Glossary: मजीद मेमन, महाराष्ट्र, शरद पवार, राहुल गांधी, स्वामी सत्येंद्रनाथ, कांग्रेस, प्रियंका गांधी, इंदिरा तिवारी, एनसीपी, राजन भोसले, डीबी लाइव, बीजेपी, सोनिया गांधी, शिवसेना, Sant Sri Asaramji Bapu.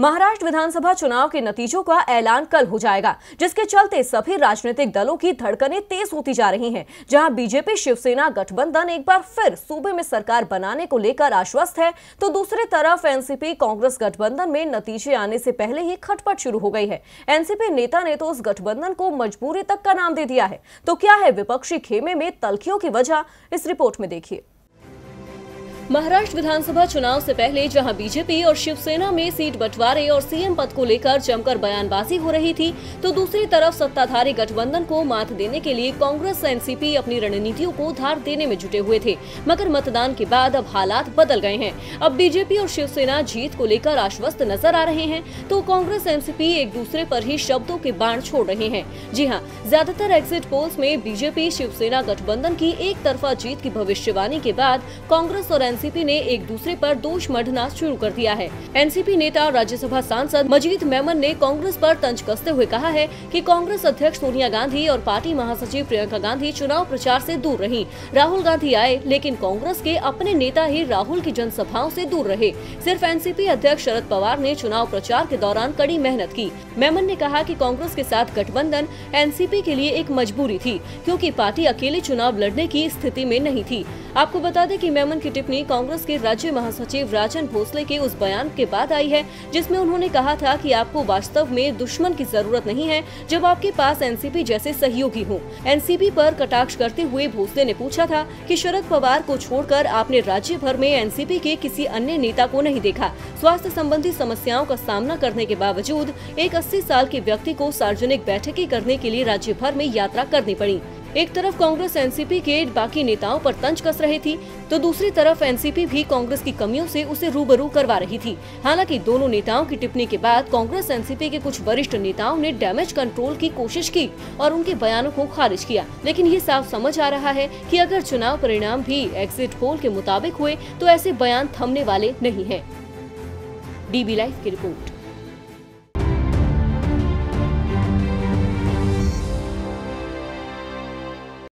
महाराष्ट्र विधानसभा चुनाव के नतीजों का ऐलान कल हो जाएगा, जिसके चलते सभी राजनीतिक दलों की धड़कनें तेज होती जा रही हैं। जहां बीजेपी शिवसेना गठबंधन एक बार फिर सूबे में सरकार बनाने को लेकर आश्वस्त है, तो दूसरी तरफ एनसीपी कांग्रेस गठबंधन में नतीजे आने से पहले ही खटपट शुरू हो गई है। एनसीपी नेता ने तो उस गठबंधन को मजबूरी तक का नाम दे दिया है। तो क्या है विपक्षी खेमे में तल्खियों की वजह, इस रिपोर्ट में देखिए। महाराष्ट्र विधानसभा चुनाव से पहले जहां बीजेपी और शिवसेना में सीट बंटवारे और सीएम पद को लेकर जमकर बयानबाजी हो रही थी, तो दूसरी तरफ सत्ताधारी गठबंधन को मात देने के लिए कांग्रेस एनसीपी अपनी रणनीतियों को धार देने में जुटे हुए थे। मगर मतदान के बाद अब हालात बदल गए हैं। अब बीजेपी और शिवसेना जीत को लेकर आश्वस्त नजर आ रहे हैं, तो कांग्रेस एनसीपी एक दूसरे पर ही शब्दों के बाण छोड़ रहे हैं। जी हाँ, ज्यादातर एग्जिट पोल्स में बीजेपी शिवसेना गठबंधन की एक तरफा जीत की भविष्यवाणी के बाद कांग्रेस और एनसीपी ने एक दूसरे पर दोष मढ़ना शुरू कर दिया है। एनसीपी नेता राज्यसभा सांसद मजीद मेमन ने कांग्रेस पर तंज कसते हुए कहा है कि कांग्रेस अध्यक्ष सोनिया गांधी और पार्टी महासचिव प्रियंका गांधी चुनाव प्रचार से दूर रहीं, राहुल गांधी आए लेकिन कांग्रेस के अपने नेता ही राहुल की जनसभाओं से दूर रहे। सिर्फ एनसीपी अध्यक्ष शरद पवार ने चुनाव प्रचार के दौरान कड़ी मेहनत की। मेमन ने कहा कि कांग्रेस के साथ गठबंधन एनसीपी के लिए एक मजबूरी थी, क्योंकि पार्टी अकेले चुनाव लड़ने की स्थिति में नहीं थी। आपको बता दें कि मेमन की टिप्पणी कांग्रेस के राज्य महासचिव राजन भोसले के उस बयान के बाद आई है, जिसमें उन्होंने कहा था कि आपको वास्तव में दुश्मन की जरूरत नहीं है जब आपके पास एनसीपी जैसे सहयोगी हों। एनसीपी पर कटाक्ष करते हुए भोसले ने पूछा था कि शरद पवार को छोड़कर आपने राज्य भर में एनसीपी के किसी अन्य नेता को नहीं देखा। स्वास्थ्य संबंधी समस्याओं का सामना करने के बावजूद एक 80 साल के व्यक्ति को सार्वजनिक बैठकें करने के लिए राज्य भर में यात्रा करनी पड़ी। एक तरफ कांग्रेस एनसीपी के बाकी नेताओं पर तंज कस रही थी, तो दूसरी तरफ एनसीपी भी कांग्रेस की कमियों से उसे रूबरू करवा रही थी। हालांकि दोनों नेताओं की टिप्पणी के बाद कांग्रेस एनसीपी के कुछ वरिष्ठ नेताओं ने डैमेज कंट्रोल की कोशिश की और उनके बयानों को खारिज किया। लेकिन ये साफ समझ आ रहा है कि अगर चुनाव परिणाम भी एग्जिट पोल के मुताबिक हुए तो ऐसे बयान थमने वाले नहीं है। डीबी लाइव की रिपोर्ट।